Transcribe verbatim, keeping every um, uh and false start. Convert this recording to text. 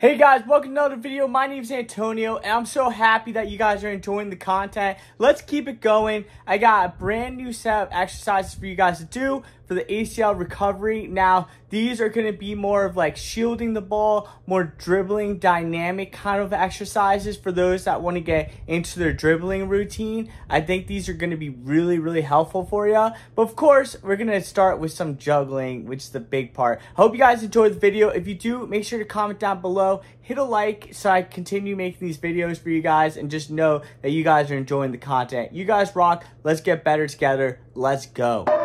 Hey guys, welcome to another video. My name is Antonio, and I'm so happy that you guys are enjoying the content. Let's keep it going. I got a brand new set of exercises for you guys to do for the A C L recovery. Now, these are going to be more of like shielding the ball, more dribbling, dynamic kind of exercises for those that want to get into their dribbling routine. I think these are going to be really, really helpful for you. But of course, we're going to start with some juggling, which is the big part. Hope you guys enjoyed the video. If you do, make sure to comment down below. Hit a like so I continue making these videos for you guys, and just know that you guys are enjoying the content. You guys rock. Let's get better together. Let's go.